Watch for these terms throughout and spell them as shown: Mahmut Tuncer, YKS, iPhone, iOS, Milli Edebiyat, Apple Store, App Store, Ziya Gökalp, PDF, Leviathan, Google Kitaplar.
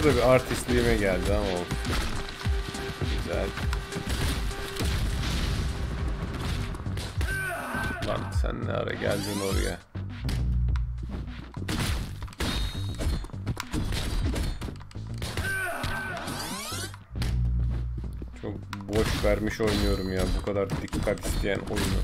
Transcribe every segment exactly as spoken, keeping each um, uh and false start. Orada bir artistliğime geldi ama oldu. Güzel. Lan sen ne ara geldin oraya? Çok boş vermiş oynuyorum ya, bu kadar dikkat isteyen oyunu.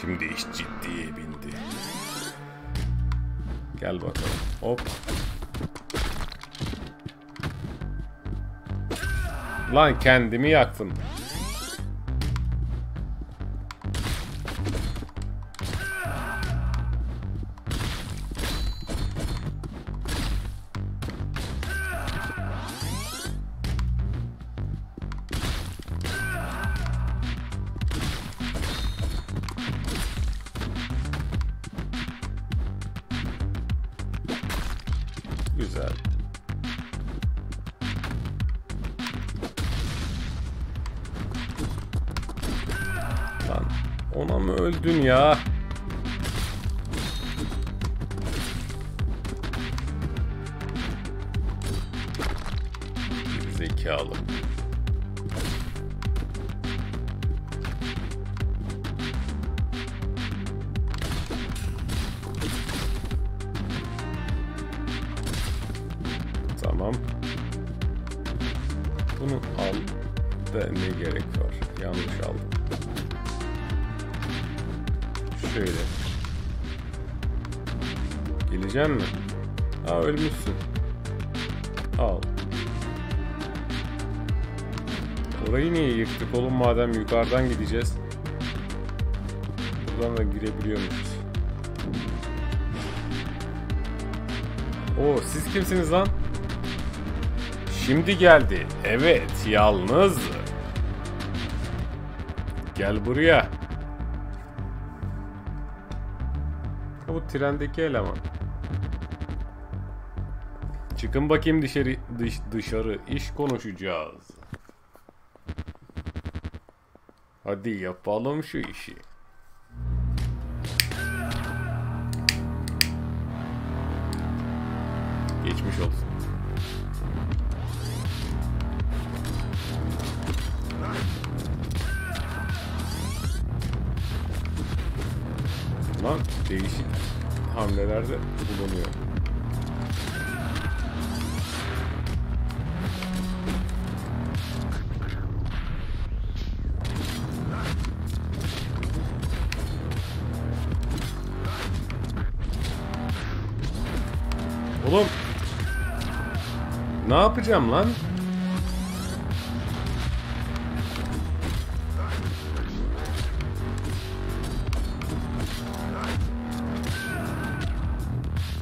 Şimdi iş ciddiye bindi. Gel bakalım. Hop. Lan kendimi yaktım. Güzel. Lan ona mı öldün ya? Zekalı. Tamam. Bunu al da ne gerek var? Yanlış aldım. Şöyle. Geleceğim mi? Aa, ölmüşsün. Al. Orayı niye yıktık oğlum, madem yukarıdan gideceğiz? Buradan da girebiliyormuşuz. Oo, siz kimsiniz lan? Şimdi geldi. Evet, yalnız. Gel buraya. Bu trendeki eleman. Çıkın bakayım dışarı, dış, dışarı. İş konuşacağız. Hadi yapalım şu işi. Geçmiş olsun. Lan değişik hamlelerde bulunuyor. Oğlum ne yapacağım lan?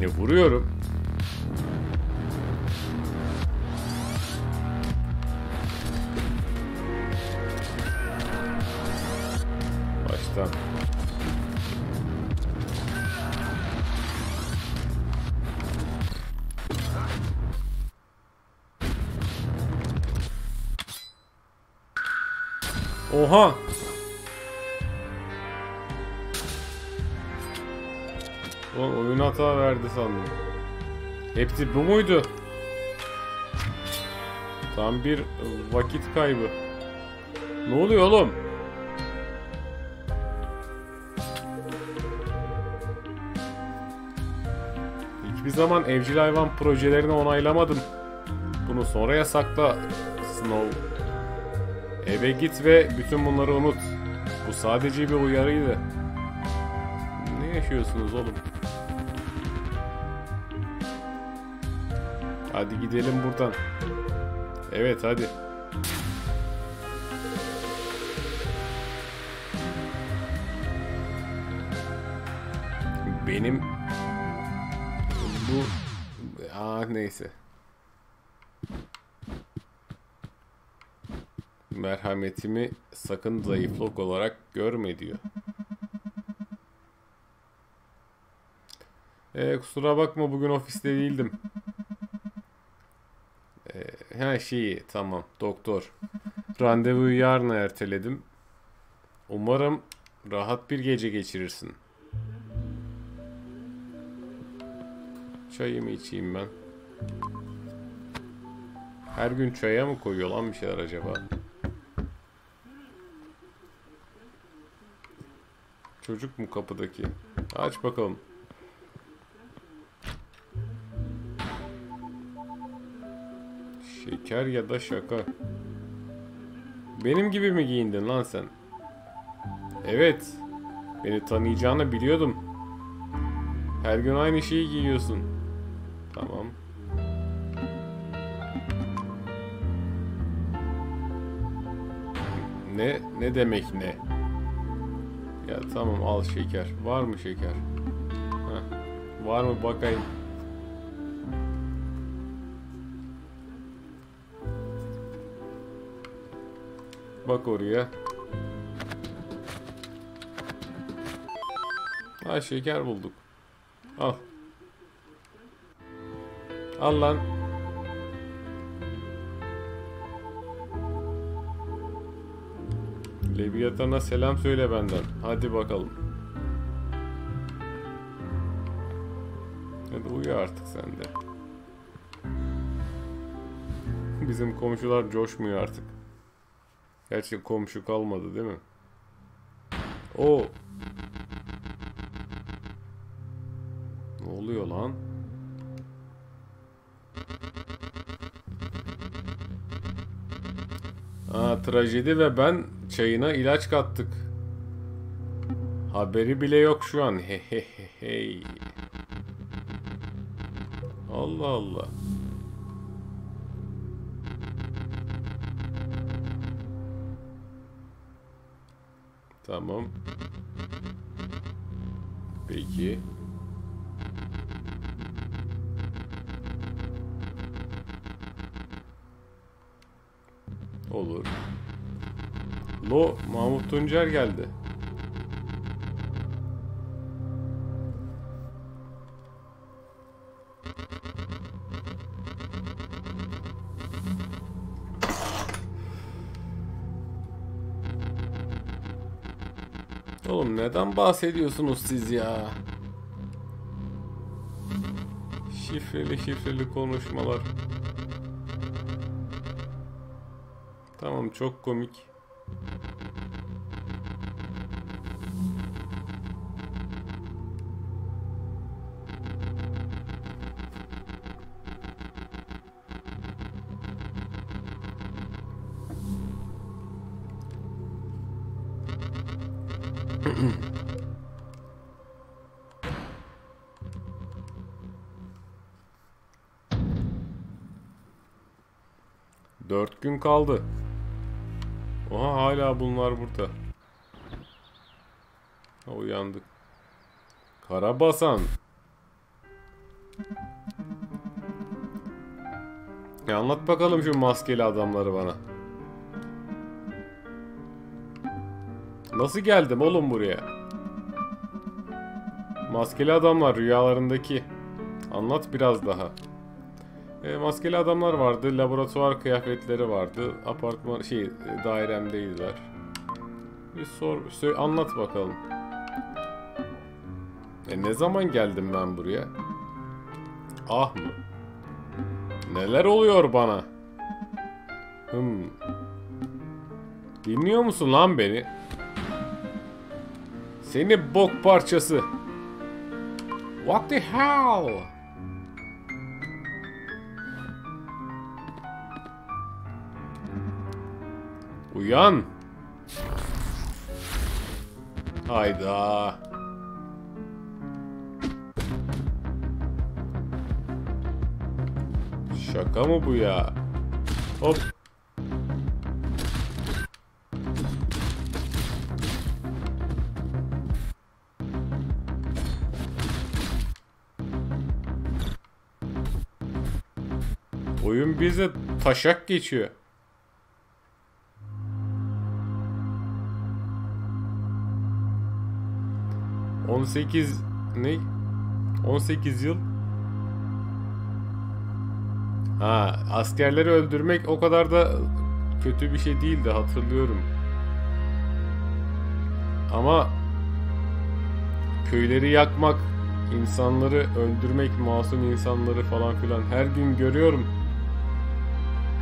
Ne vuruyorum? Baştan. Oha! Oğlum oyun hata verdi sandım. Hepsi bu muydu? Tam bir vakit kaybı. Ne oluyor oğlum? Hiçbir zaman evcil hayvan projelerini onaylamadım. Bunu sonraya sakla Snow. Eve git ve bütün bunları unut. Bu sadece bir uyarıydı. Ne yaşıyorsunuz oğlum? Hadi gidelim buradan. Evet hadi. Benim bu... Aa, neyse. Merhametimi sakın zayıflık olarak görme diyor. Ee, kusura bakma, bugün ofiste değildim. Her şeyi tamam doktor. Randevuyu yarına erteledim. Umarım rahat bir gece geçirirsin. Çayımı içeyim ben. Her gün çaya mı koyuyor lan bir şeyler acaba? Çocuk mu kapıdaki? Aç bakalım. Şeker ya da şaka. Benim gibi mi giyindin lan sen? Evet. Beni tanıyacağını biliyordum. Her gün aynı şeyi giyiyorsun. Tamam. Ne? Ne demek ne? Ya tamam, al şeker. Var mı şeker? Heh. Var mı bakayım. Bak oraya. Ha, şeker bulduk. Al. Al lan. Leviathan'a selam söyle benden. Hadi bakalım. Hadi uyu artık sen de. Bizim komşular coşmuyor artık. Gerçi komşu kalmadı değil mi? Oo. Ne oluyor lan? Aa, trajedi ve ben çayına ilaç kattık. Haberi bile yok şu an. He he he hey. Allah Allah. Tamam. Peki. Olur. Lo, Mahmut Tuncer geldi. Oğlum neden bahsediyorsunuz siz ya? Şifreli şifreli konuşmalar. Tamam, çok komik. Dört gün kaldı. Oha, hala bunlar burada. Ha, uyandık. Karabasan. E anlat bakalım şu maskeli adamları bana. Nasıl geldim oğlum buraya? Maskeli adamlar rüyalarındaki. Anlat biraz daha. E, maskeli adamlar vardı, laboratuvar kıyafetleri vardı, apartman şey dairemdeydiler. Bir sor, sor anlat bakalım. E, ne zaman geldim ben buraya? Ah mı? Neler oluyor bana? Hmm. Dinliyor musun lan beni? Seni bok parçası. What the hell? Uyan. Hayda. Şaka mı bu ya? Hop. Oyun bize taşak geçiyor. on sekiz ne? on sekiz yıl. Ha, askerleri öldürmek o kadar da kötü bir şey değildi, hatırlıyorum. Ama köyleri yakmak, insanları öldürmek, masum insanları falan filan her gün görüyorum.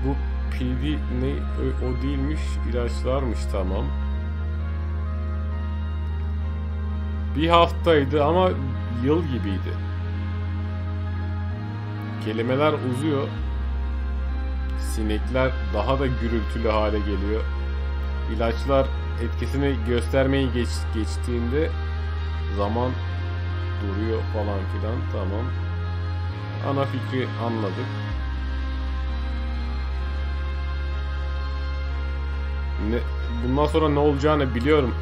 Bu P D ne, o değilmiş, ilaçlarmış, tamam. Bir haftaydı ama yıl gibiydi. Kelimeler uzuyor. Sinekler daha da gürültülü hale geliyor. İlaçlar etkisini göstermeyi geç, geçtiğinde zaman duruyor falan filan, tamam. Ana fikri anladık. Ne, bundan sonra ne olacağını biliyorum.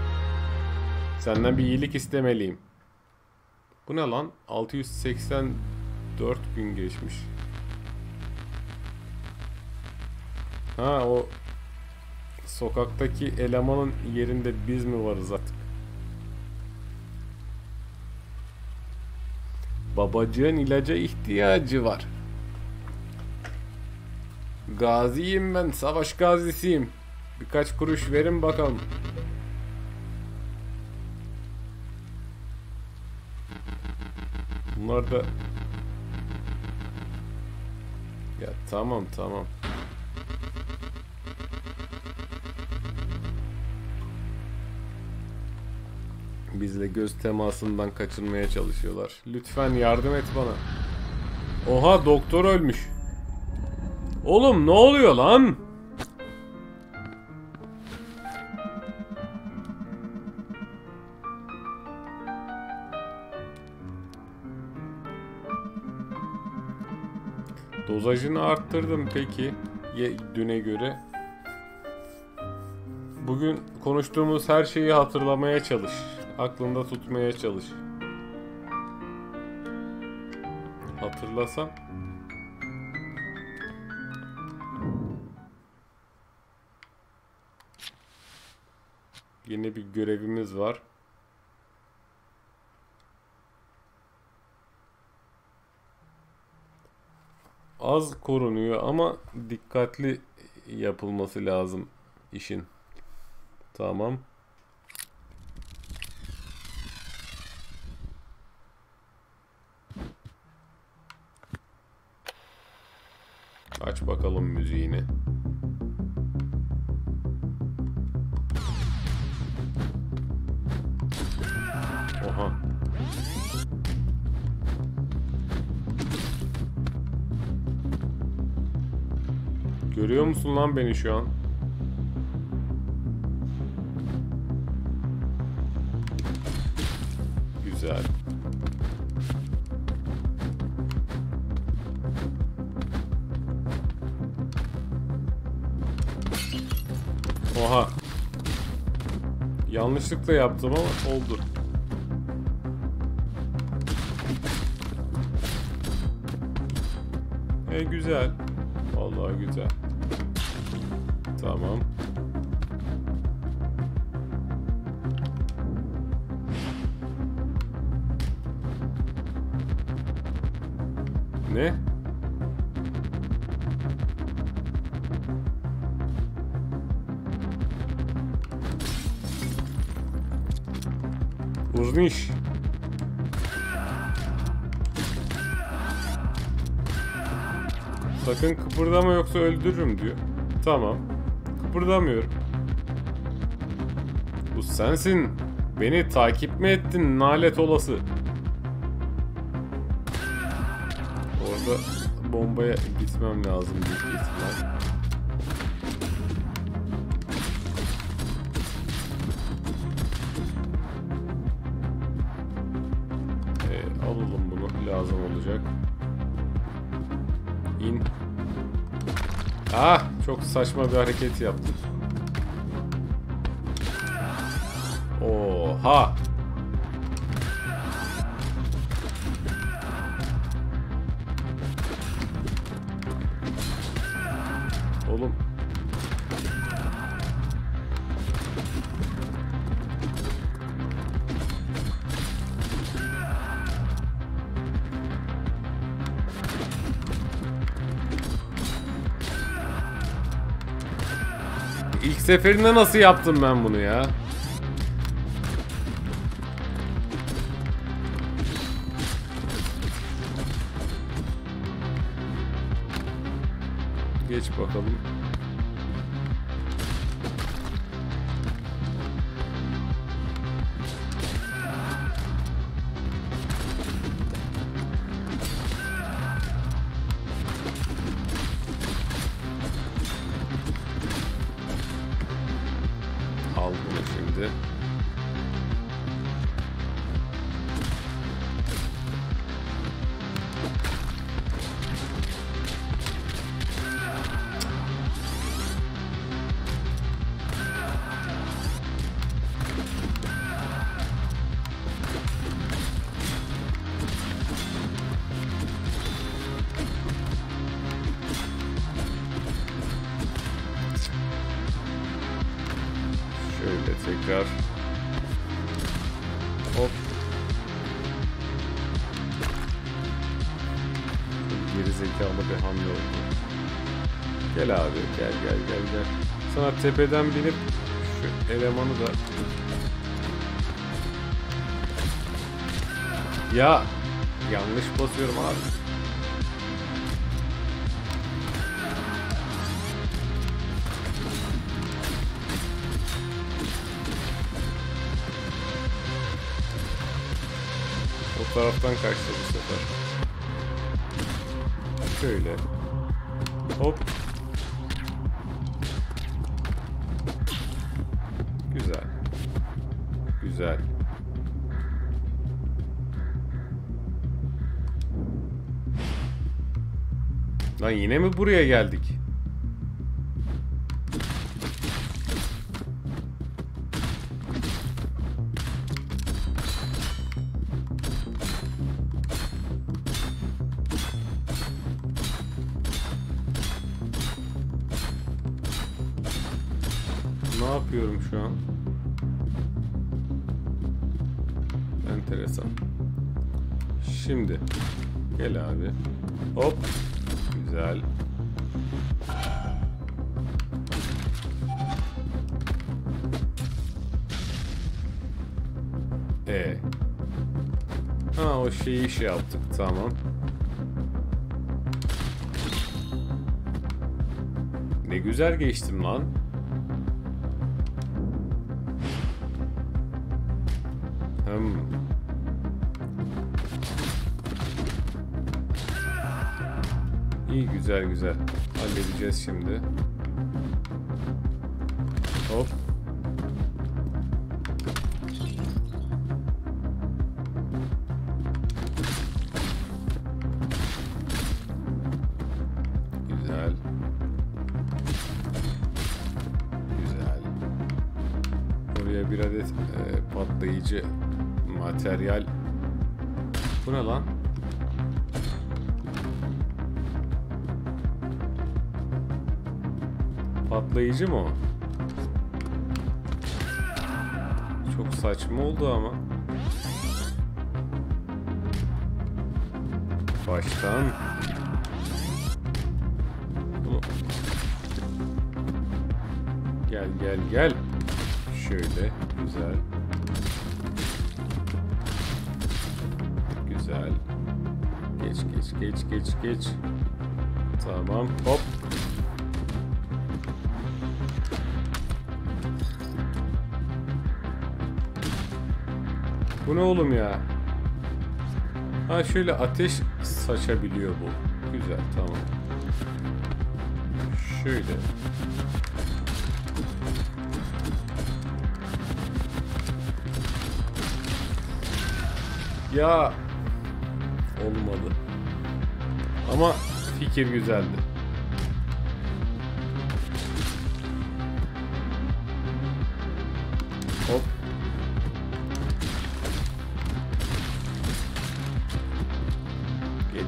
Senden bir iyilik istemeliyim. Bu ne lan? altı yüz seksen dört gün geçmiş. Ha, o sokaktaki elemanın yerinde biz mi varız artık? Babacığın ilaca ihtiyacı var. Gaziyim ben, savaş gazisiyim. Birkaç kuruş verin bakalım. Bunlar da... Ya tamam tamam. Bizle göz temasından kaçınmaya çalışıyorlar. Lütfen yardım et bana. Oha, doktor ölmüş. Oğlum ne oluyor lan? Dozajını arttırdım peki düne göre. Bugün konuştuğumuz her şeyi hatırlamaya çalış. Aklında tutmaya çalış. Hatırlasam. Yeni bir görevimiz var. Az korunuyor ama dikkatli yapılması lazım işin. Tamam. Aç bakalım müziğini. Oha. Görüyor musun lan beni şu an? Güzel. Oha. Yanlışlıkla yaptım ama oldu. E güzel. Vallahi güzel. Tamam. Ne? Uzun iş. Sakın kıpırdama yoksa öldürürüm diyor. Tamam. Kıpırdamıyorum. Bu sensin. Beni takip mi ettin nalet olası? Orada bombaya gitmem lazım büyük ihtimal. Ee, alalım bunu, lazım olacak. İn. Ah, çok saçma bir hareket yaptım. Oha. Oğlum. İlk seferinde nasıl yaptım ben bunu ya? geç bakalım. Al bunu şimdi. Şöyle tekrar hop gerizekalı bir hamle oldu. Gel abi gel gel gel gel. Sana tepeden binip şu elemanı da ya yanlış basıyorum abi. Bu taraftan kaçtı bu sefer. Şöyle. Hop. Güzel. Güzel. Lan yine mi buraya geldik? Ne yapıyorum şu an? Enteresan. Şimdi gel abi. Hop. Güzel. E. Ha o şeyi şey yaptık. Tamam. Ne güzel geçtim lan. Hmm. İyi güzel güzel halledeceğiz şimdi. Hop. Güzel. Güzel. Oraya bir adet e, patlayıcı materyal. Bu ne lan? Patlayıcı mı o? Çok saçma oldu ama. Baştan. Bunu. Gel gel gel. Şöyle güzel. Güzel. Geç geç geç geç geç. Tamam. Hop. Bu ne oğlum ya? Ha şöyle ateş saçabiliyor bu. Güzel tamam. Şöyle. Ya olmadı. Ama fikir güzeldi. Hop. Geç.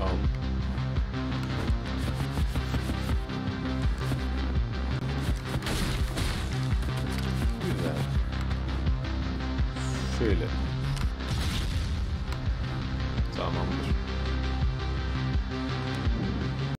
Tamam. Şöyle. Tamamdır.